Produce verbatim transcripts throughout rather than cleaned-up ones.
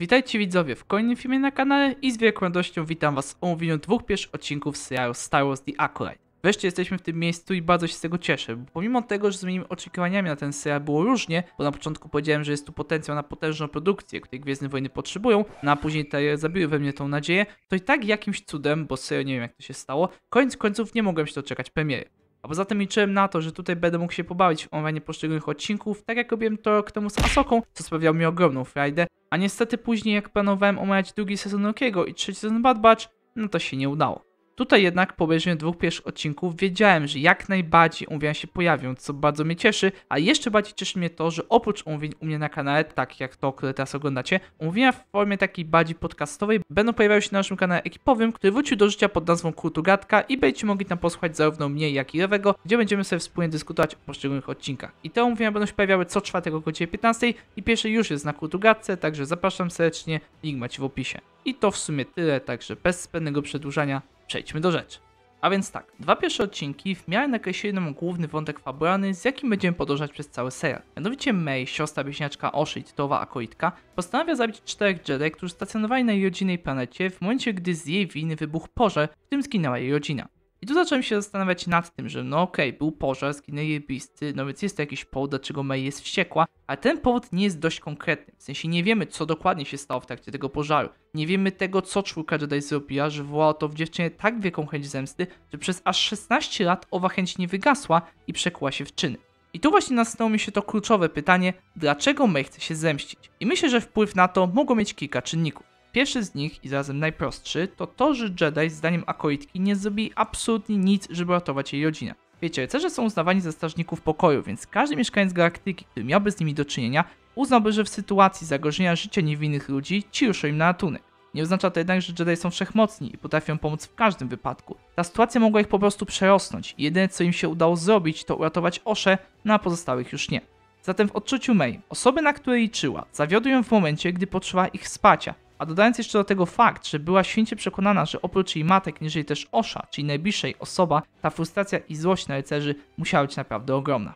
Witajcie widzowie w kolejnym filmie na kanale i z wielką radością witam was w omówieniu dwóch pierwszych odcinków serialu Star Wars The Acolyte. Wreszcie jesteśmy w tym miejscu i bardzo się z tego cieszę, bo pomimo tego, że z moimi oczekiwaniami na ten serial było różnie, bo na początku powiedziałem, że jest tu potencjał na potężną produkcję, której Gwiezdne Wojny potrzebują, no a później te zabiły we mnie tą nadzieję, to i tak jakimś cudem, bo serio nie wiem jak to się stało, koniec końców nie mogłem się doczekać premiery. A poza tym liczyłem na to, że tutaj będę mógł się pobawić w omawianie poszczególnych odcinków, tak jak robiłem to rok temu z Asoką, co sprawiało mi ogromną frajdę, a niestety później jak planowałem omawiać drugi sezon Ogiego i trzeci sezon Bad Batch, no to się nie udało. Tutaj jednak po obejrzeniu dwóch pierwszych odcinków wiedziałem, że jak najbardziej omówienia się pojawią, co bardzo mnie cieszy, a jeszcze bardziej cieszy mnie to, że oprócz omówień u mnie na kanale, tak jak to, które teraz oglądacie, omówienia w formie takiej bardziej podcastowej będą pojawiały się na naszym kanale ekipowym, który wrócił do życia pod nazwą Kultugadka i będziecie mogli tam posłuchać zarówno mnie, jak i Lewego, gdzie będziemy sobie wspólnie dyskutować o poszczególnych odcinkach. I te omówienia będą się pojawiały co czwartek o godzinie piętnastej i pierwszy już jest na Kultugadce, także zapraszam serdecznie, link macie w opisie. I to w sumie tyle, także bez zbędnego przedłużania. Przejdźmy do rzeczy. A więc tak, dwa pierwsze odcinki w miarę nakreśliły nam główny wątek fabularny, z jakim będziemy podążać przez cały serial. Mianowicie May, siostra bliźniaczka Oszy i tytułowa akolitка, postanawia zabić czterech Jedi, którzy stacjonowali na jej rodzinnej planecie w momencie, gdy z jej winy wybuchł pożar, w którym zginęła jej rodzina. I tu zacząłem się zastanawiać nad tym, że no okej, okay, był pożar, zginęli jej bliscy, no więc jest to jakiś powód, dlaczego May jest wściekła, ale ten powód nie jest dość konkretny, w sensie nie wiemy co dokładnie się stało w trakcie tego pożaru, nie wiemy tego co czwórka Jedi zrobiła, że wywołało to w dziewczynie tak wielką chęć zemsty, że przez aż szesnaście lat owa chęć nie wygasła i przekuła się w czyny. I tu właśnie nasunęło mi się to kluczowe pytanie, dlaczego May chce się zemścić? I myślę, że wpływ na to mogło mieć kilka czynników. Pierwszy z nich i zarazem najprostszy to to, że Jedi zdaniem akolitki nie zrobili absolutnie nic, żeby ratować jej rodzinę. Wiecie, rycerze są uznawani za strażników pokoju, więc każdy mieszkaniec galaktyki, który miałby z nimi do czynienia, uznałby, że w sytuacji zagrożenia życia niewinnych ludzi ci ruszą im na ratunek. Nie oznacza to jednak, że Jedi są wszechmocni i potrafią pomóc w każdym wypadku. Ta sytuacja mogła ich po prostu przerosnąć i jedyne co im się udało zrobić to uratować Oszę, no a pozostałych już nie. Zatem w odczuciu May, osoby na które liczyła, zawiodły ją w momencie, gdy potrzebowała ich wsparcia. A dodając jeszcze do tego fakt, że była święcie przekonana, że oprócz jej matek nie żyje też Osza, czyli najbliższej osoba, ta frustracja i złość na rycerzy musiała być naprawdę ogromna.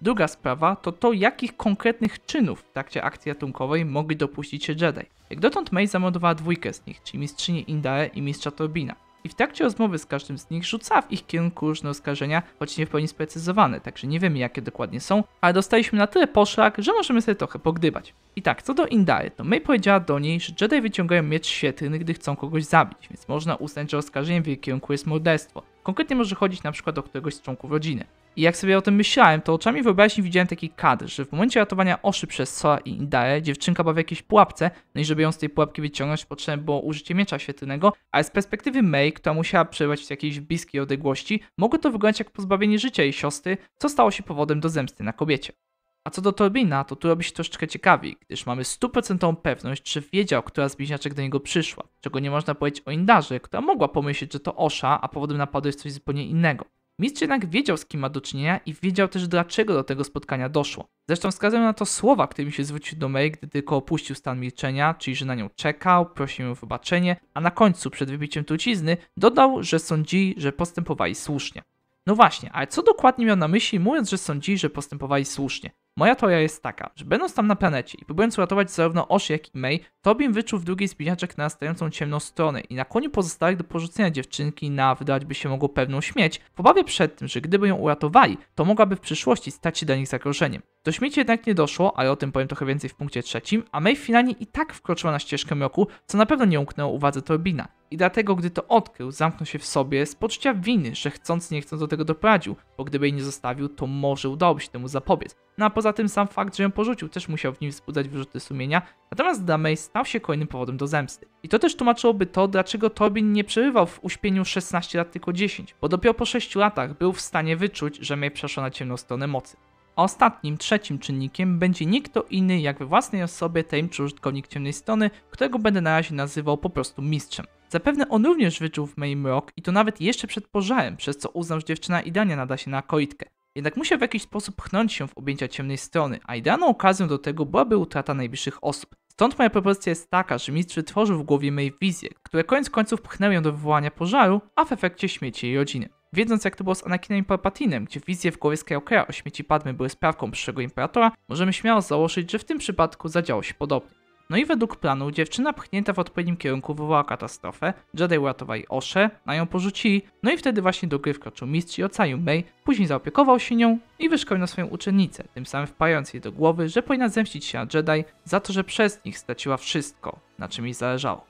Druga sprawa to to, jakich konkretnych czynów w trakcie akcji ratunkowej mogli dopuścić się Jedi. Jak dotąd May zamordowała dwójkę z nich, czyli mistrzynię Indarę i mistrza Torbina. I w trakcie rozmowy z każdym z nich rzucała w ich kierunku różne oskarżenia, choć nie w pełni sprecyzowane, także nie wiemy jakie dokładnie są, ale dostaliśmy na tyle poszlak, że możemy sobie trochę pogdybać. I tak, co do Indary, to May powiedziała do niej, że Jedi wyciągają miecz świetlny, gdy chcą kogoś zabić, więc można uznać, że oskarżeniem w jej kierunku jest morderstwo. Konkretnie może chodzić na przykład o któregoś z członków rodziny. I jak sobie o tym myślałem, to oczami wyobraźni widziałem taki kadr, że w momencie ratowania Oszy przez Sua i Indarę, dziewczynka była w jakiejś pułapce, no i żeby ją z tej pułapki wyciągnąć, potrzebne było użycie miecza świetlnego, ale z perspektywy May, która musiała przebywać w jakiejś bliskiej odległości, mogło to wyglądać jak pozbawienie życia jej siostry, co stało się powodem do zemsty na kobiecie. A co do Torbina, to tu robi się troszeczkę ciekawiej, gdyż mamy stuprocentową pewność, że wiedział, która z bliźniaczek do niego przyszła, czego nie można powiedzieć o Indarze, która mogła pomyśleć, że to Osza, a powodem napadu jest coś zupełnie innego. Mistrz jednak wiedział, z kim ma do czynienia i wiedział też, dlaczego do tego spotkania doszło. Zresztą wskazują na to słowa, którymi się zwrócił do May, gdy tylko opuścił stan milczenia, czyli że na nią czekał, prosił ją o wybaczenie, a na końcu, przed wybiciem trucizny, dodał, że sądzi, że postępowali słusznie. No właśnie, ale co dokładnie miał na myśli, mówiąc, że sądzi, że postępowali słusznie? Moja teoria jest taka, że będąc tam na planecie i próbując uratować zarówno Osh, jak i May, Torbin wyczuł w drugiej zbliżaczek narastającą ciemną stronę i nakłonił pozostałych do porzucenia dziewczynki na, wydawać by się mogło, pewną śmierć, w obawie przed tym, że gdyby ją uratowali, to mogłaby w przyszłości stać się dla nich zagrożeniem. Do śmierci jednak nie doszło, ale o tym powiem trochę więcej w punkcie trzecim, a May finalnie i tak wkroczyła na ścieżkę mroku, co na pewno nie umknęło uwadze Torbina. I dlatego, gdy to odkrył, zamknął się w sobie z poczucia winy, że chcąc nie chcąc do tego doprowadził, bo gdyby jej nie zostawił, to może udałoby się temu zapobiec. No a poza tym sam fakt, że ją porzucił, też musiał w nim wzbudzać wyrzuty sumienia, natomiast dla May stał się kolejnym powodem do zemsty. I to też tłumaczyłoby to, dlaczego Torbin nie przebywał w uśpieniu szesnaście lat, tylko dziesięć, bo dopiero po sześciu latach był w stanie wyczuć, że May przeszła na ciemną stronę mocy. A ostatnim, trzecim czynnikiem będzie nikt kto inny jak we własnej osobie tajemniczy użytkownik ciemnej strony, którego będę na razie nazywał po prostu mistrzem. Zapewne on również wyczuł w May mrok i to nawet jeszcze przed pożarem, przez co uznał, że dziewczyna idealnie nada się na akolitkę. Jednak musiał w jakiś sposób pchnąć się w objęcia ciemnej strony, a idealną okazją do tego byłaby utrata najbliższych osób. Stąd moja propozycja jest taka, że mistrz wytworzył w głowie May wizję, które koniec końców pchnęły ją do wywołania pożaru, a w efekcie śmieci jej rodziny. Wiedząc jak to było z Anakinem i Palpatinem, gdzie wizje w głowie Skywalkera o śmieci Padmy były sprawką przyszłego imperatora, możemy śmiało założyć, że w tym przypadku zadziało się podobnie. No i według planu dziewczyna pchnięta w odpowiednim kierunku wywołała katastrofę, Jedi uratowali Oszę, na nią porzucili, no i wtedy właśnie do gry wkroczył mistrz i ocalił May, później zaopiekował się nią i wyszkolił na swoją uczennicę, tym samym wpajając jej do głowy, że powinna zemścić się na Jedi za to, że przez nich straciła wszystko, na czym jej zależało.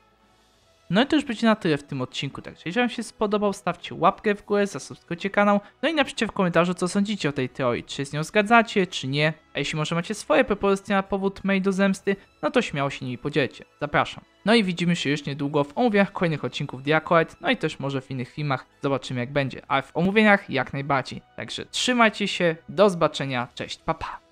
No i to już będzie na tyle w tym odcinku, także jeżeli wam się spodobał, stawcie łapkę w górę, zasubskrybujcie kanał, no i napiszcie w komentarzu, co sądzicie o tej teorii, czy z nią zgadzacie, czy nie, a jeśli może macie swoje propozycje na powód May do zemsty, no to śmiało się nimi podzielcie, zapraszam. No i widzimy się już niedługo w omówieniach kolejnych odcinków The Acolyte, no i też może w innych filmach, zobaczymy jak będzie, ale w omówieniach jak najbardziej, także trzymajcie się, do zobaczenia, cześć, pa pa!